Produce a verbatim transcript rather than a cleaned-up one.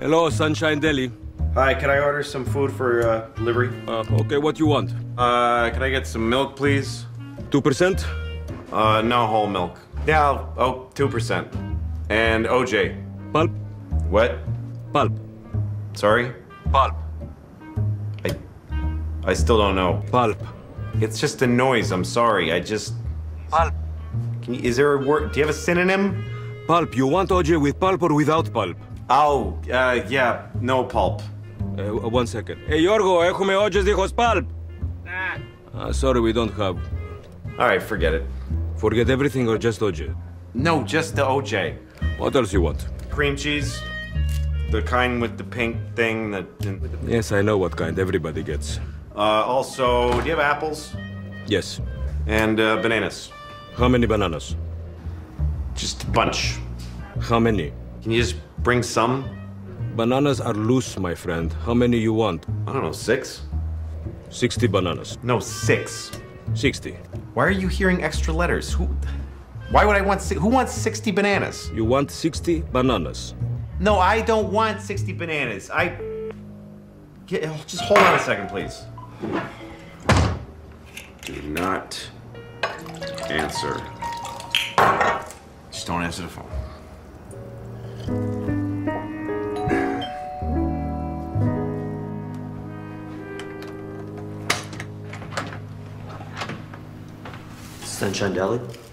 Hello, Sunshine Deli. Hi, can I order some food for uh, delivery? Uh, okay, what do you want? Uh, can I get some milk, please? Two percent? Uh, no whole milk. Yeah, oh, two percent. And O J. Pulp. What? Pulp. Sorry? Pulp. I, I still don't know. Pulp. It's just a noise, I'm sorry, I just... Pulp. Can you, is there a word, do you have a synonym? Pulp, you want O J with pulp or without pulp? Oh, uh, yeah, no pulp. Uh, one second. Hey, Yorgo, έχουμε ότζες δίχως pulp. Ah. Sorry, we don't have. All right, forget it. Forget everything or just O J? No, just the O J. What else you want? Cream cheese. The kind with the pink thing that... Yes, I know what kind everybody gets. Uh, also, do you have apples? Yes. And uh, bananas. How many bananas? Just a bunch. How many? Can you just bring some? Bananas are loose, my friend. How many you want? I don't know, six? Sixty bananas. No, six. Sixty. Why are you hearing extra letters? Who? Why would I want six? Who wants sixty bananas? You want sixty bananas. No, I don't want sixty bananas. I... Get, just hold on a second, please. Do not answer. Just don't answer the phone. Sunshine Deli?